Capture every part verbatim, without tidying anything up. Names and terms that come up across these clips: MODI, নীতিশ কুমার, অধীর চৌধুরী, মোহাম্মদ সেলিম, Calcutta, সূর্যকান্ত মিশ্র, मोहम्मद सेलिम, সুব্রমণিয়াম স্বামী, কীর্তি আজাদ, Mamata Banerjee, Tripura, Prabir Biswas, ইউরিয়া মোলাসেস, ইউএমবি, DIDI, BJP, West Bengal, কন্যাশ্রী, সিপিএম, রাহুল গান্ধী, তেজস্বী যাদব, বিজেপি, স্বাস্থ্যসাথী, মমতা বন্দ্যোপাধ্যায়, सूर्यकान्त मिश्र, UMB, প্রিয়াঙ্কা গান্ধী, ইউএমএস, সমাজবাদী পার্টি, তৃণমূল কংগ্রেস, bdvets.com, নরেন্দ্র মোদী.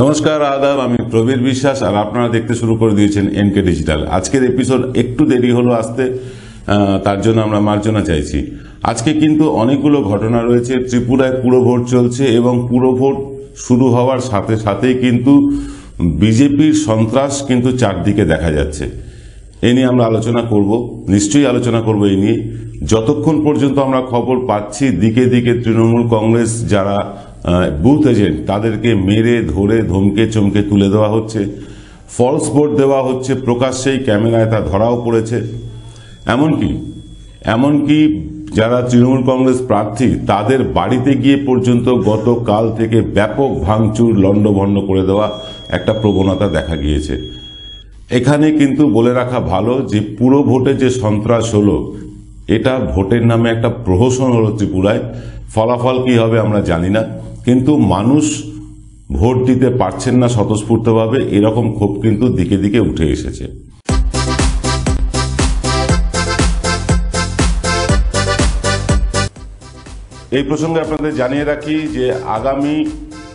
नमस्कार आदाब आमी प्रबीर विश्वास और आपनारा देखते शुरू कर दिए एनके डिजिटल। आजकेर एपिसोड एकटू देरी हलो आसते, तार जोन्नो आमरा मार्जना चाइछि। आजके किन्तु अनेकगुलो घटना रयेछे। त्रिपुराय पुरो भोट चलछे एवं पुरो भोट शुरू हवार साथे साथेई किन्तु बीजेपीर सन्त्रास किन्तु चारदिके देखा जाच्छे। ए निये आमरा आलोचना करब, निश्चयई आलोचना करब। ए निये जतक्षण पर्यन्त आमरा खबर पाच्छि दिके दिके तृणमूल कংগ্রেস যারা বুথ এজেন্ট তাদেরকে মেরে ধরে ধমকে চমকে তুলে দেওয়া হচ্ছে, ফলস ভোট দেওয়া হচ্ছে, প্রকাশ্যেই ক্যামেরায় তা ধরাও পড়েছে। এমনকি এমনকি যারা তৃণমূল কংগ্রেস প্রার্থী তাদের বাড়িতে গিয়ে পর্যন্ত গতকাল থেকে ব্যাপক ভাঙচুর লণ্ডভণ্ড করে দেওয়া একটা প্রবণতা দেখা গিয়েছে। এখানে কিন্তু বলে রাখা ভালো যে পুরো ভোটে যে সন্ত্রাস হলো এটা ভোটের নামে একটা প্রহসন হলো ত্রিপুরায়। ফলাফল কি হবে আমরা জানি না, কিন্তু মানুষ ভোট দিতে পারছেন না স্বতঃস্ফূর্তভাবে, এরকম ক্ষোভ কিন্তু দিকে দিকে উঠে এসেছে। এই প্রসঙ্গে আপনাদের জানিয়ে রাখি যে আগামী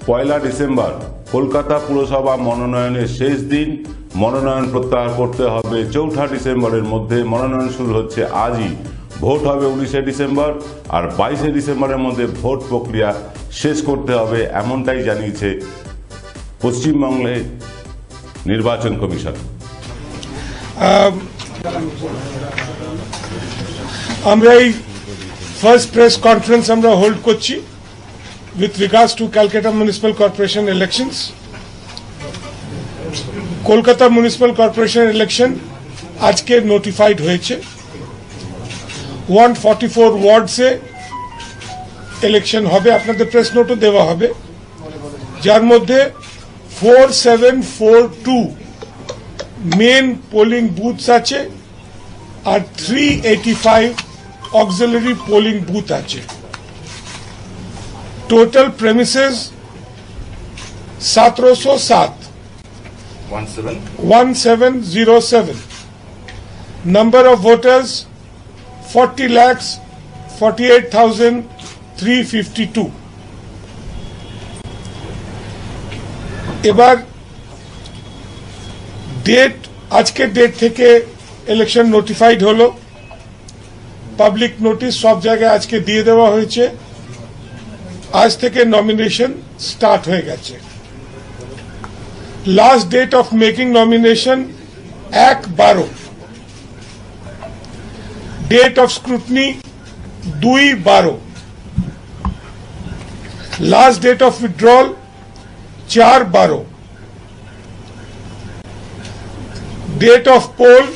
পয়লা ডিসেম্বর কলকাতা পুরসভা মনোনয়নের শেষ দিন। মনোনয়ন প্রত্যাহার করতে হবে চৌঠা ডিসেম্বরের মধ্যে। মনোনয়ন শুরু হচ্ছে আজই। ভোট হবে উনিশে ডিসেম্বর আর বাইশে ডিসেম্বরের মধ্যে ভোট প্রক্রিয়া শেষ করতে হবে, এমনটাই জানিয়েছে পশ্চিমবঙ্গের নির্বাচন কমিশন। আমরা এই ফার্স্ট প্রেস কনফারেন্স আমরা হোল্ড করছি with regards to Calcutta municipal corporation elections. Kolkata municipal corporation election আজকে নোটিফাইড হয়েছে। एक सौ चौवालीस वार्ड से इलेक्शन होबे, आपनादेर प्रेस नोटो देवा होबे, जार मध्य four seven four two main polling booths आछे और तीन सौ पचासी ऑक्सिलरी पोलिंग बूथ आछे। टोटल प्रेमिसेस सत्रह सौ सात सत्रह सौ सात। नंबर ऑफ वोटर्स चालीस लाख अड़तालीस हज़ार तीन सौ बावन। এবার ডেট আজকে ডেট থেকে ইলেকশন নোটিফাইড হলো। পাবলিক নোটিশ সব জায়গায় আজকে দিয়ে দেওয়া হয়েছে। আজ থেকে নমিনেশন স্টার্ট হয়ে গেছে। Last date of making nomination এক বারো। डेट ऑफ स्क्रूटनी दो बारह। लास्ट डेट ऑफ विड्रॉल चार बारह। डेट ऑफ पोल उन्नीस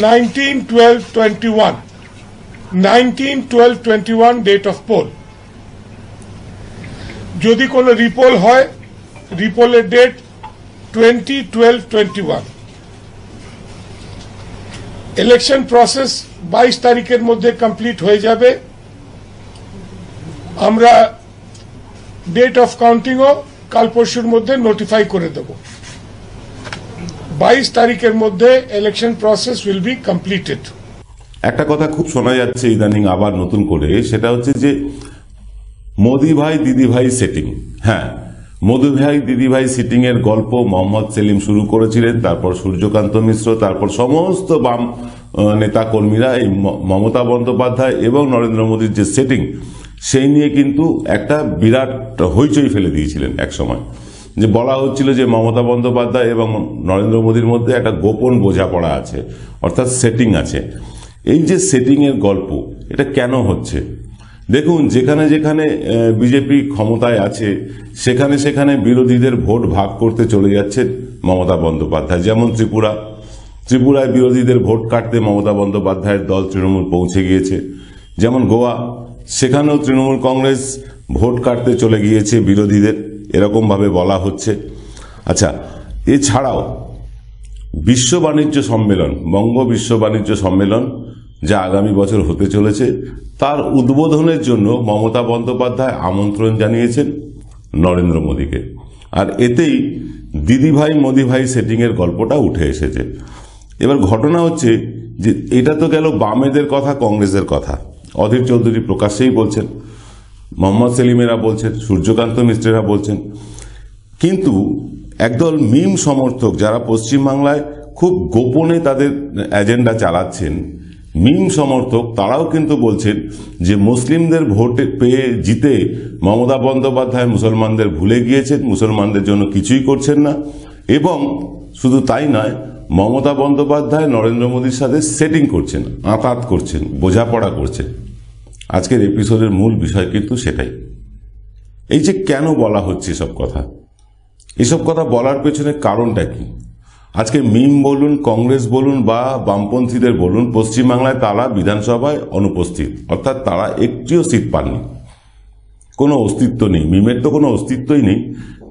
बारह इक्कीस। उन्नीस बारह इक्कीस डेट ऑफ पोल। यदि कोई रिपोल है रिपोल डेट बीस बारह इक्कीस। इलेक्शन प्रोसेस बाईस तारीखेर मध्य कमप्लीट हो जाए। आमरा डेट ऑफ काउंटिंग कल परशुर मध्य नोटिफाई कर देव। बाईस तारीखेर मध्य election process will be completed. एक कथा खूब शोना जाच्छे इदानीं आबार नतुन करे, सेटा होच्छे जे मोदी भाई दीदी भाई सेटिंग। हाँ, मोदी भाई दीदी भाई सीटिंग एर गल्प मोहम्मद सेलिम शुरू करेछिलेन, तारपर सूर्यकान्त मिश्र, तारपर समस्त बाम नेता कर्मीरा एई ममता बंद्योपाध्याय एवं नरेंद्र मोदीर जे सेटिंग सेई निये किन्तु एकटा बिराट हईचई फेले दियेछिलेन। एक समय যে বলা হচ্ছিল যে মমতা বন্দ্যোপাধ্যায় এবং নরেন্দ্র মোদীর মধ্যে একটা গোপন বোঝাপড়া আছে, অর্থাৎ সেটিং আছে। এই যে সেটিং এর গল্প এটা কেন হচ্ছে? দেখুন, যেখানে যেখানে বিজেপি ক্ষমতায় আছে সেখানে সেখানে বিরোধীদের ভোট ভাগ করতে চলে যাচ্ছে মমতা বন্দ্যোপাধ্যায়। যেমন ত্রিপুরা, ত্রিপুরায় বিরোধীদের ভোট কাটতে মমতা বন্দ্যোপাধ্যায়ের দল তৃণমূল পৌঁছে গিয়েছে। যেমন গোয়া, সেখানেও তৃণমূল কংগ্রেস ভোট কাটতে চলে গিয়েছে বিরোধীদের, এরকমভাবে বলা হচ্ছে। আচ্ছা, এছাড়াও বিশ্ব বাণিজ্য সম্মেলন, বঙ্গ বিশ্ব বাণিজ্য সম্মেলন যা আগামী বছর হতে চলেছে, তার উদ্বোধনের জন্য মমতা বন্দ্যোপাধ্যায় আমন্ত্রণ জানিয়েছেন নরেন্দ্র মোদীকে। আর এতেই দিদিভাই মোদিভাই সেটিংয়ের গল্পটা উঠে এসেছে। এবার ঘটনা হচ্ছে যে এটা তো গেল বামেদের কথা, কংগ্রেসের কথা। অধীর চৌধুরী প্রকাশ্যেই বলছেন, মোহাম্মদ সেলিমেরা বলছেন, সূর্যকান্ত মিশ্রেরা বলছেন। কিন্তু একদল মিম সমর্থক যারা পশ্চিম বাংলায় খুব গোপনে তাদের এজেন্ডা চালাচ্ছেন, মিম সমর্থক তারাও কিন্তু বলছেন যে মুসলিমদের ভোট পেয়ে জিতে মমতা বন্দ্যোপাধ্যায় মুসলমানদের ভুলে গিয়েছেন, মুসলমানদের জন্য কিছুই করছেন না। এবং শুধু তাই নয়, মমতা বন্দ্যোপাধ্যায় নরেন্দ্র মোদীর সাথে সেটিং করছেন, আঁতাত করছেন, বোঝাপড়া করছেন। আজকের এপিসোডের মূল বিষয় কিন্তু সেটাই। এই যে কেন বলা হচ্ছে সব কথা, এসব কথা বলার পেছনে কারণটা কি? আজকে মিম বলুন, কংগ্রেস বলুন বা বামপন্থীদের বলুন, পশ্চিমবাংলায় তারা বিধানসভায় অনুপস্থিত, অর্থাৎ তারা একটিও সিট পাননি, কোনো অস্তিত্ব নেই। মিমের তো কোনো অস্তিত্বই নেই,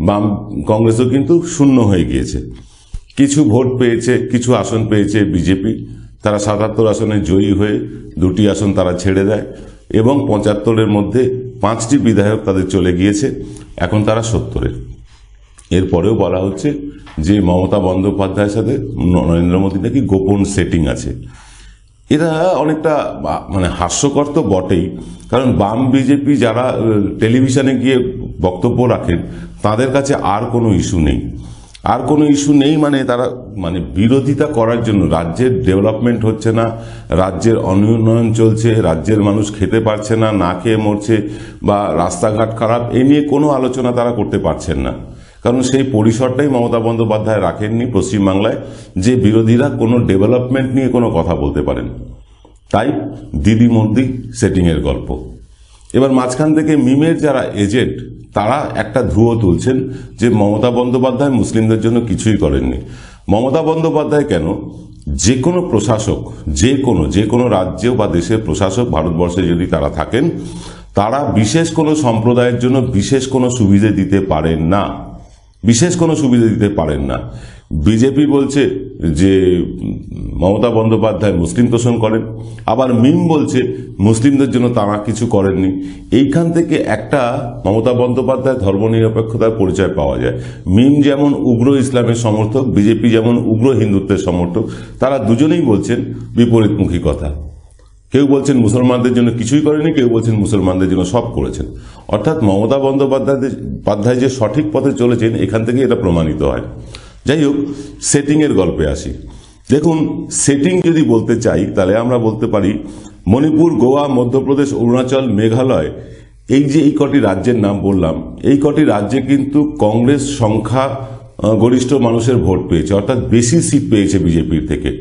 বাম কংগ্রেসও কিন্তু শূন্য হয়ে গিয়েছে। কিছু ভোট পেয়েছে, কিছু আসন পেয়েছে বিজেপি, তারা সাতাত্তর আসনে জয়ী হয়ে দুটি আসন তারা ছেড়ে দেয় এবং পঁচাত্তরের মধ্যে পাঁচটি বিধায়ক তাদের চলে গিয়েছে, এখন তারা সত্তরে। এরপরেও বলা হচ্ছে যে মমতা বন্দ্যোপাধ্যায়ের সাথে নরেন্দ্র মোদীর নাকি গোপন সেটিং আছে। এটা অনেকটা মানে হাস্যকর তো বটেই, কারণ বাম বিজেপি যারা টেলিভিশনে গিয়ে বক্তব্য রাখেন তাদের কাছে আর কোনো ইস্যু নেই, আর কোনো ইস্যু নেই মানে তারা মানে বিরোধিতা করার জন্য। রাজ্যের ডেভেলপমেন্ট হচ্ছে না, রাজ্যের অনুন্নয়ন চলছে, রাজ্যের মানুষ খেতে পারছে না, না খেয়ে মরছে বা রাস্তাঘাট খারাপ, এ নিয়ে কোনো আলোচনা তারা করতে পারছেন না, কারণ সেই পরিসরটাই মমতা বন্দ্যোপাধ্যায় রাখেননি পশ্চিমবাংলায় যে বিরোধীরা কোনো ডেভেলপমেন্ট নিয়ে কোনো কথা বলতে পারেন। তাই দিদি মোদি সেটিংয়ের গল্প। এবার মাঝখান থেকে মিমের যারা এজেন্ট তারা একটা ধুয়ো তুলছেন যে মমতা বন্দ্যোপাধ্যায় মুসলিমদের জন্য কিছুই করেননি। মমতা বন্দ্যোপাধ্যায় কেন, যে কোনো প্রশাসক, যে কোনো যে কোনো রাজ্য বা দেশের প্রশাসক ভারতবর্ষে যদি তারা থাকেন, তারা বিশেষ কোনো সম্প্রদায়ের জন্য বিশেষ কোনো সুবিধে দিতে পারেন না, বিশেষ কোনো সুবিধা দিতে পারেন না। বিজেপি বলছে যে মমতা বন্দ্যোপাধ্যায় মুসলিম তোষণ করেন, আবার মিম বলছে মুসলিমদের জন্য তারা কিছু করেননি। এইখান থেকে একটা মমতা বন্দ্যোপাধ্যায় ধর্মনিরপেক্ষতার পরিচয় পাওয়া যায়। মিম যেমন উগ্র ইসলামের সমর্থক, বিজেপি যেমন উগ্র হিন্দুত্বের সমর্থক, তারা দুজনেই বলছেন বিপরীতমুখী কথা। কেউ বলছেন মুসলমানদের জন্য কিছুই করেনি, কেউ বলছেন মুসলমানদের জন্য সব করেছেন। অর্থাৎ মমতা বন্দ্যোপাধ্যায় যে সঠিক পথে চলেছেন এখান থেকে এটা প্রমাণিত হয়। যাই হোক, সেটিংয়ের গল্পে আসি। দেখুন, সেটিং যদি বলতে চাই তাহলে আমরা বলতে পারি মণিপুর, গোয়া, মধ্যপ্রদেশ, অরুণাচল, মেঘালয়, এই যে এই কটি রাজ্যের নাম বললাম, এই কটি রাজ্যে কিন্তু কংগ্রেস সংখ্যা গরিষ্ঠ মানুষের ভোট পেয়েছে, অর্থাৎ বেশি সিট পেয়েছে বিজেপির থেকে।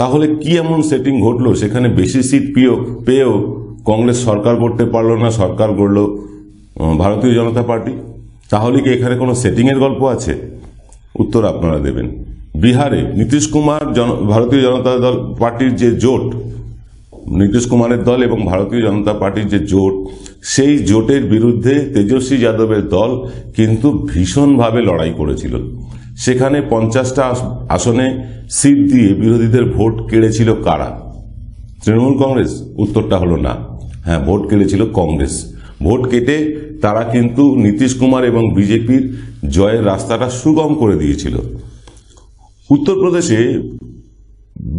তাহলে কি এমন সেটিং ঘটলো সেখানে বেশি সিট পেয়েও পেয়েও কংগ্রেস সরকার করতে পারলো না, সরকার গড়ল ভারতীয় জনতা পার্টি? তাহলে কি এখানে কোনো সেটিংয়ের গল্প আছে? উত্তর আপনারা দেবেন। বিহারে নীতিশ কুমার ভারতীয় জনতা দল পার্টির যে জোট, নীতিশ কুমারের দল এবং ভারতীয় জনতা পার্টির যে জোট, সেই জোটের বিরুদ্ধে তেজস্বী যাদবের দল কিন্তু ভীষণভাবে লড়াই করেছিল। সেখানে পঞ্চাশটা আসনে সিট দিয়ে বিরোধীদের ভোট কেড়েছিল কারা? তৃণমূল কংগ্রেস? উত্তরটা হলো না, হ্যাঁ, ভোট কেড়েছিল কংগ্রেস। ভোট কেটে তারা কিন্তু নীতিশ কুমার এবং বিজেপির জয়ের রাস্তাটা সুগম করে দিয়েছিল। উত্তরপ্রদেশে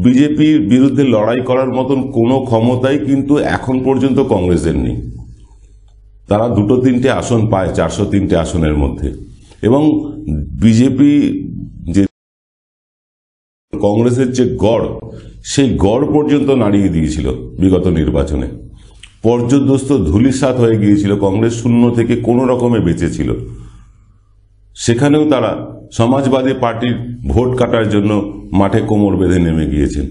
বিজেপির বিরুদ্ধে লড়াই করার মতন কোনো ক্ষমতাই কিন্তু এখন পর্যন্ত কংগ্রেসের নেই। তারা দুটো তিনটে আসন পায় চারশো তিনটে আসনের মধ্যে, এবং বিজেপি যে কংগ্রেসের যে গড়, সেই গড় পর্যন্ত নাড়িয়ে দিয়েছিল বিগত নির্বাচনে। পর্যদস্ত ধূলিসাৎ হয়ে গিয়েছিল কংগ্রেস, শূন্য থেকে কোনো রকমে বেঁচেছিল। সেখানেও তারা সমাজবাদী পার্টির ভোট কাটার জন্য মাঠে কোমর বেঁধে নেমে গিয়েছেন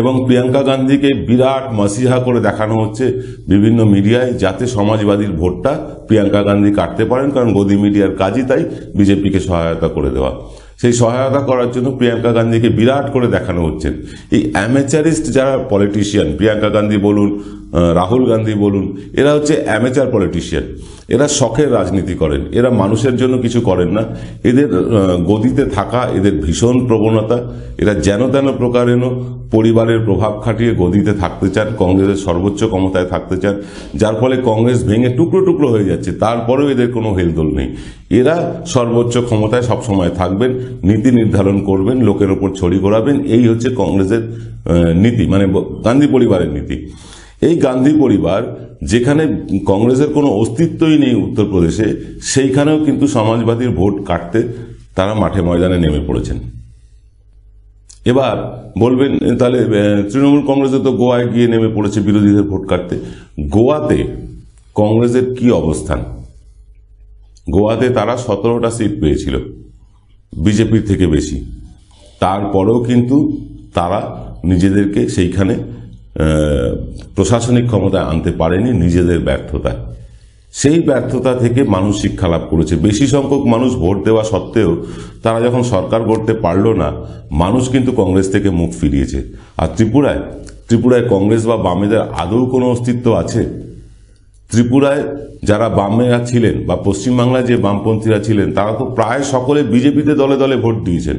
এবং প্রিয়াঙ্কা গান্ধীকে বিরাট মাসিহা করে দেখানো হচ্ছে বিভিন্ন মিডিয়ায়, যাতে সমাজবাদীর ভোটটা প্রিয়াঙ্কা গান্ধী কাটতে পারেন, কারণ গদি মিডিয়ার কাজই তাই, বিজেপিকে সহায়তা করে দেওয়া। সেই সহায়তা করার জন্য প্রিয়াঙ্কা গান্ধীকে বিরাট করে দেখানো হচ্ছে। এই অ্যামেচারিস্ট যারা পলিটিশিয়ান, প্রিয়াঙ্কা গান্ধী বলুন, রাহুল গান্ধী বলুন, এরা হচ্ছে অ্যামেচার পলিটিশিয়ান। এরা শখের রাজনীতি করেন, এরা মানুষের জন্য কিছু করেন না। এদের গদিতে থাকা এদের ভীষণ প্রবণতা, এরা যেন তেন প্রকারেণ পরিবারের প্রভাব খাটিয়ে গদিতে থাকতে চান, কংগ্রেসের সর্বোচ্চ ক্ষমতায় থাকতে চান, যার ফলে কংগ্রেস ভেঙে টুকরো টুকরো হয়ে যাচ্ছে। তারপরেও এদের কোনো হেলদোল নেই, এরা সর্বোচ্চ ক্ষমতায় সবসময় থাকবেন, নীতি নির্ধারণ করবেন, লোকের ওপর ছড়ি ঘোরাবেন। এই হচ্ছে কংগ্রেসের নীতি, মানে গান্ধী পরিবারের নীতি। এই গান্ধী পরিবার যেখানে কংগ্রেসের কোনো অস্তিত্বই নেই উত্তর প্রদেশে, সেইখানেও কিন্তু সমাজবাদীর ভোট কাটতে তারা মাঠে ময়দানে নেমে পড়েছেন। এবার বলবেন তাহলে তৃণমূল কংগ্রেসে তো গোয়ায় গিয়ে নেমে পড়েছে বিরোধীদের ভোট কাটতে, গোয়াতে কংগ্রেসের কি অবস্থান? গোয়াতে তারা সতেরোটা সিট পেয়েছিল বিজেপির থেকে বেশি, তারপরেও কিন্তু তারা নিজেদেরকে সেইখানে প্রশাসনিক ক্ষমতায় আনতে পারেনি নিজেদের ব্যর্থতায়। সেই ব্যর্থতা থেকে মানুষ শিক্ষা লাভ করেছে। বেশি সংখ্যক মানুষ ভোট দেওয়া সত্ত্বেও তারা যখন সরকার গড়তে পারল না, মানুষ কিন্তু কংগ্রেস থেকে মুখ ফিরিয়েছে। আর ত্রিপুরায় ত্রিপুরায় কংগ্রেস বা বামেদের আদৌ কোনো অস্তিত্ব আছে? ত্রিপুরায় যারা বামেরা ছিলেন বা পশ্চিমবাংলায় যে বামপন্থীরা ছিলেন তারা তো প্রায় সকলে বিজেপিতে দলে দলে ভোট দিয়েছেন।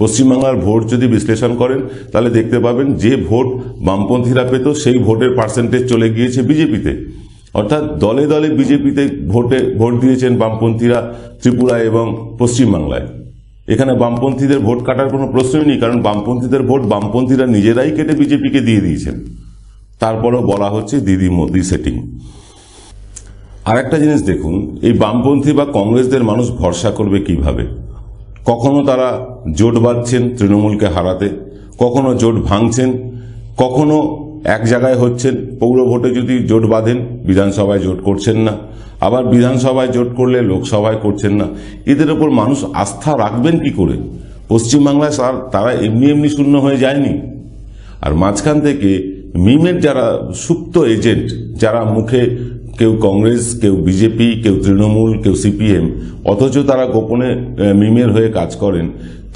পশ্চিমবাংলার ভোট যদি বিশ্লেষণ করেন তাহলে দেখতে পাবেন যে ভোট বামপন্থীরা পেত সেই ভোটের পার্সেন্টেজ চলে গিয়েছে বিজেপিতে। অর্থাৎ দলে দলে বিজেপিতে ভোটে ভোট দিয়েছেন বামপন্থীরা ত্রিপুরায় এবং পশ্চিমবাংলায়। এখানে বামপন্থীদের ভোট কাটার কোনো প্রশ্নই নেই, কারণ বামপন্থীদের ভোট বামপন্থীরা নিজেরাই কেটে বিজেপিকে দিয়ে দিয়েছেন। তারপরেও বলা হচ্ছে দিদি মোদি সেটিং। আর একটা জিনিস দেখুন, এই বামপন্থী বা কংগ্রেসদের মানুষ ভরসা করবে কিভাবে? কখনো তারা জোট বাঁধছেন তৃণমূলকে হারাতে, কখনো জোট ভাঙছেন, কখনো এক জায়গায় হচ্ছেন। পৌর ভোটে যদি জোট বাঁধেন বিধানসভায় জোট করছেন না, আবার বিধানসভায় জোট করলে লোকসভায় করছেন না। এদের ওপর মানুষ আস্থা রাখবেন কি করে? পশ্চিমবাংলায় তারা এমনি এমনি শূন্য হয়ে যায়নি। আর মাঝখান থেকে মিমের যারা সুপ্ত এজেন্ট, যারা মুখে কেউ কংগ্রেস, কেউ বিজেপি, কেউ তৃণমূল, কেউ সিপিএম, অথচ তারা গোপনে মিমের হয়ে কাজ করেন,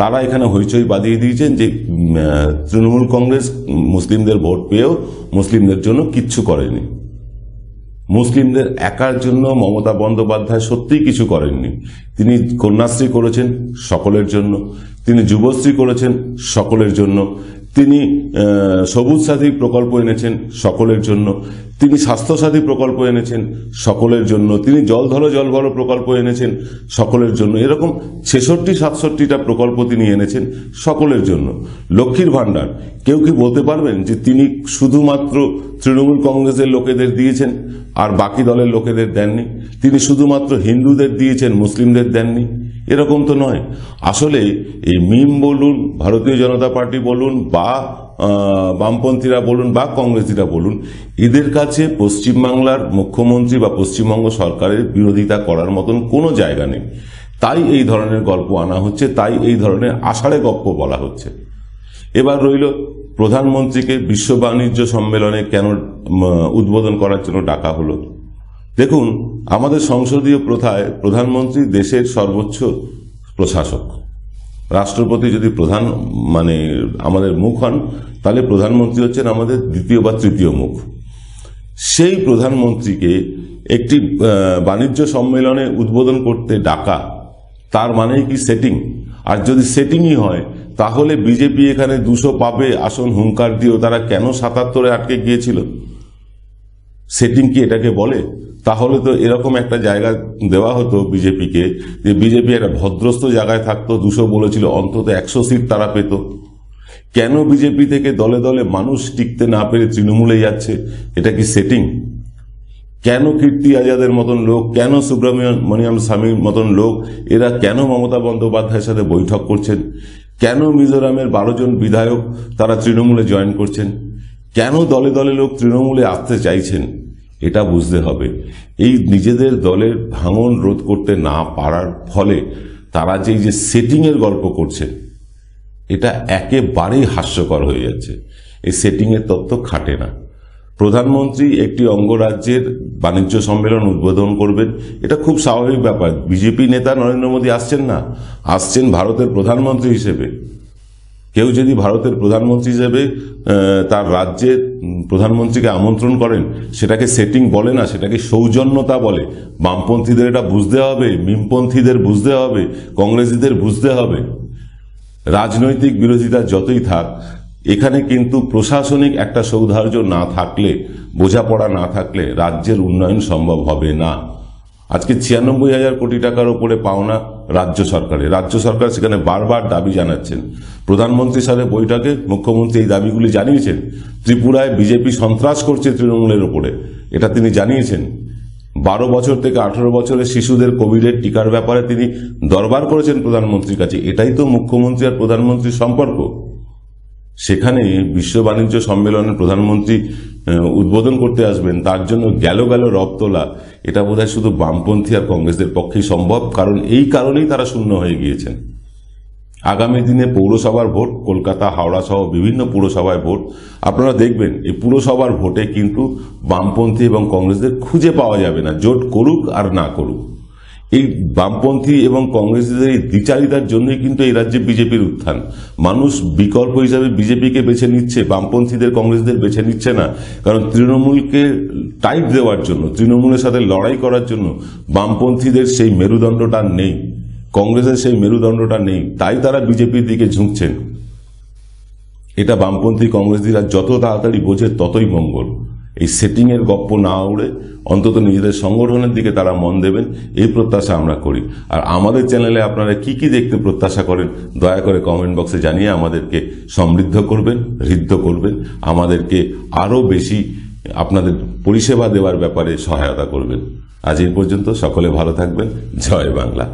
তারা এখানে হইচই বাঁধিয়ে দিয়েছেন যে তৃণমূল কংগ্রেস মুসলিমদের ভোট পেয়েও মুসলিমদের জন্য কিচ্ছু করেনি, মুসলিমদের একার জন্য মমতা বন্দ্যোপাধ্যায় সত্যিই কিছু করেননি। তিনি কন্যাশ্রী করেছেন সকলের জন্য, তিনি যুবশ্রী করেছেন সকলের জন্য, তিনি সবুজ সাথী প্রকল্প এনেছেন সকলের জন্য, তিনি স্বাস্থ্যসাথী প্রকল্প এনেছেন সকলের জন্য, তিনি জল ধরো জল ভরো প্রকল্প এনেছেন সকলের জন্য। এরকম ছেষট্টি সাতষট্টিটা প্রকল্প তিনি এনেছেন সকলের জন্য। লক্ষ্মীর ভাণ্ডার কেউ কি বলতে পারবেন যে তিনি শুধুমাত্র তৃণমূল কংগ্রেসের লোকেদের দিয়েছেন আর বাকি দলের লোকেদের দেননি? তিনি শুধুমাত্র হিন্দুদের দিয়েছেন মুসলিমদের দেননি? এরকম তো নয়। আসলে এই মিম বলুন, ভারতীয় জনতা পার্টি বলুন, বা বামপন্থীরা বলুন, বা কংগ্রেসীরা বলুন, এদের কাছে পশ্চিমবাংলার মুখ্যমন্ত্রী বা পশ্চিমবঙ্গ সরকারের বিরোধিতা করার মতন কোনো জায়গা নেই। তাই এই ধরনের গল্প আনা হচ্ছে, তাই এই ধরনের আষাঢ়ে গল্প বলা হচ্ছে। এবার রইল প্রধানমন্ত্রীকে বিশ্ব বাণিজ্য সম্মেলনে কেন উদ্বোধন করার জন্য ডাকা হলো। দেখুন, আমাদের সংসদীয় প্রথায় প্রধানমন্ত্রী দেশের সর্বোচ্চ প্রশাসক। রাষ্ট্রপতি যদি প্রধান মানে আমাদের মুখ হন, তাহলে প্রধানমন্ত্রী হচ্ছেন আমাদের দ্বিতীয় বা তৃতীয় মুখ। সেই প্রধানমন্ত্রীকে একটি বাণিজ্য সম্মেলনে উদ্বোধন করতে ডাকা, তার মানেই কি সেটিং? আর যদি সেটিংই হয়, তাহলে বিজেপি এখানে দুশো পাবে আসন হুঙ্কার দিয়েও তারা কেন সাতাত্তরে আটকে গিয়েছিল? সেটিং কি এটাকে বলে? তাহলে তো এরকম একটা জায়গা দেওয়া হতো বিজেপিকে যে বিজেপি একটা ভদ্রস্থ জায়গায় থাকতো, দুশো বলেছিল, অন্তত একশো সিট তারা পেত। কেন বিজেপি থেকে দলে দলে মানুষ টিকতে না পেরে তৃণমূলে যাচ্ছে? এটা কি সেটিং? কেন কীর্তি আজাদের মতন লোক, কেন সুব্রমণিয়াম স্বামীর মতন লোক, এরা কেন মমতা বন্দ্যোপাধ্যায়ের সাথে বৈঠক করছেন? কেন মিজোরামের বারো জন বিধায়ক তারা তৃণমূলে জয়েন করছেন? কেন দলে দলে লোক তৃণমূলে আসতে চাইছেন? এটা বুঝতে হবে। এই নিজেদের দলের ভাঙন রোধ করতে না পারার ফলে তারা যেই যে সেটিংয়ের গল্প করছে, এটা একেবারেই হাস্যকর হয়ে যাচ্ছে। এই সেটিংয়ের তত্ত্ব খাটে না। প্রধানমন্ত্রী একটি অঙ্গরাজ্যের বাণিজ্য সম্মেলন উদ্বোধন করবেন, এটা খুব স্বাভাবিক ব্যাপার। বিজেপি নেতা নরেন্দ্র মোদী আসছেন না, আসছেন ভারতের প্রধানমন্ত্রী হিসেবে। কেউ যদি ভারতের প্রধানমন্ত্রী হিসেবে তার রাজ্যের প্রধানমন্ত্রীকে আমন্ত্রণ করেন, সেটাকে সেটিং বলে না, সেটাকে সৌজন্যতা বলে। বামপন্থীদের এটা বুঝতে হবে, মিমপন্থীদের বুঝতে হবে, কংগ্রেসীদের বুঝতে হবে। রাজনৈতিক বিরোধিতা যতই থাক, এখানে কিন্তু প্রশাসনিক একটা সৌহার্দ্য না থাকলে, বোঝাপড়া না থাকলে রাজ্যের উন্নয়ন সম্ভব হবে না। आज के छियानब्बे हजार कोटी टाकार ऊपर पावना राज्य सरकार राज्य सरकार से बार बार दाबी जानाच्छेन प्रधानमंत्री सारे बैठके मुख्यमंत्री दाबीगुली जानिয়েছেন त्रिपुराय बीजेपी सन्त्रास करছে तृणमूलेर ऊपर एटा तिनि जानिয়েছেন बारो बचर थेके अठारो बचरेर शिशुदेर कोविडेर टीकार ब्यापारे तिनि दरबार करेছেন प्रधानमंत्रीर काछे एटाई तो मुख्यमंत्री और प्रधानमंत्रीर सम्पर्क सेखाने विश्व वाणिज्य सम्मेलने प्रधानमंत्री उद्बोधन करते आसबेन तार जन्य गेलो गेलो रबतोला एटा बोधहय शुधु बामपंथी और कংগ্রেসের पक्षे सम्भव कारण एई कारणेई तारा शून्य हये गियेছেন आगामी दिने पौरसभार भोट कलकाता हावड़ा सह विभिन्न पौरसभाय भोट आपनारा देखबेन एई पौरसभार भोटे किन्तु बामपंथी एबं কংগ্রেসদের खुंजे पावा जाबे ना जोट करुक आर ना करुक एई बामपंथी एबं কংগ্রেসদের एई द्विचारितार जन्यई किन्तु एई राज्ये বিজেপির उत्थान मानुष विकल्प हिसाबे বিজেপিকে बेছে নিচ্ছে বামপন্থীদের কংগ্রেসদের बेছে নিচ্ছে না कारण তৃণমূলকে টাইট দেওয়ার জন্য তৃণমূলের সাথে লড়াই করার জন্য বামপন্থীদের সেই মেরুদণ্ডটা নেই কংগ্রেসের সেই মেরুদণ্ডটা নেই তাই তারা বিজেপির দিকে ঝুঁকছেন এটা বামপন্থী কংগ্রেসীরা যত তাড়াতাড়ি বোঝে ততই মঙ্গল এই সেটিং এর গপ্প না উড়ে অন্তত নিজেদের সংগঠনের দিকে তারা মন দেবেন এই প্রত্যাশা আমরা করি আর আমাদের চ্যানেলে আপনারা কি কি দেখতে প্রত্যাশা করেন দয়া করে কমেন্ট বক্সে জানিয়ে আমাদেরকে সমৃদ্ধ করবেন ঋদ্ধ করবেন আমাদেরকে আরো বেশি আপনাদের পরিষেবা দেওয়ার ব্যাপারে সহায়তা করবেন আজ এই পর্যন্ত সকলে ভালো থাকবেন জয় বাংলা।